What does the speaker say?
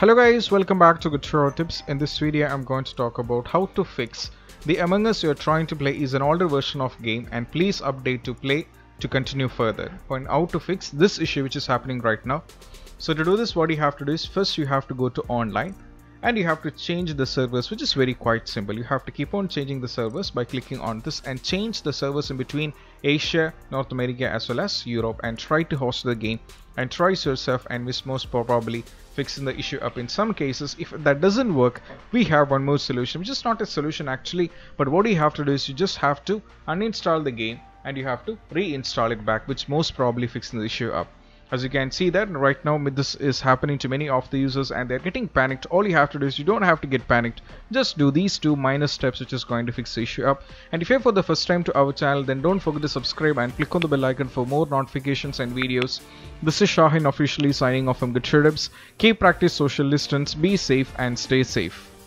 Hello guys, welcome back to GetDroidTips. In this video I'm going to talk about how to fix the Among Us you're trying to play is an older version of game and please update to play to continue further, and how to fix this issue which is happening right now. So to do this, what you have to do is first you have to go to online and you have to change the servers, which is very quite simple. You have to keep on changing the servers by clicking on this and change the servers in between Asia, North America as well as Europe, and try to host the game and try yourself and with most probably fixing the issue up. In some cases, if that doesn't work, we have one more solution, which is not a solution actually, but what you have to do is you just have to uninstall the game and you have to reinstall it back, which most probably fixing the issue up. As you can see that right now this is happening to many of the users and they're getting panicked. All you have to do is, you don't have to get panicked, just do these two minor steps which is going to fix the issue up. And if you're for the first time to our channel, then don't forget to subscribe and click on the bell icon for more notifications and videos. This is Shahin officially signing off from GetDroidTips. Keep practice social distance, be safe and stay safe.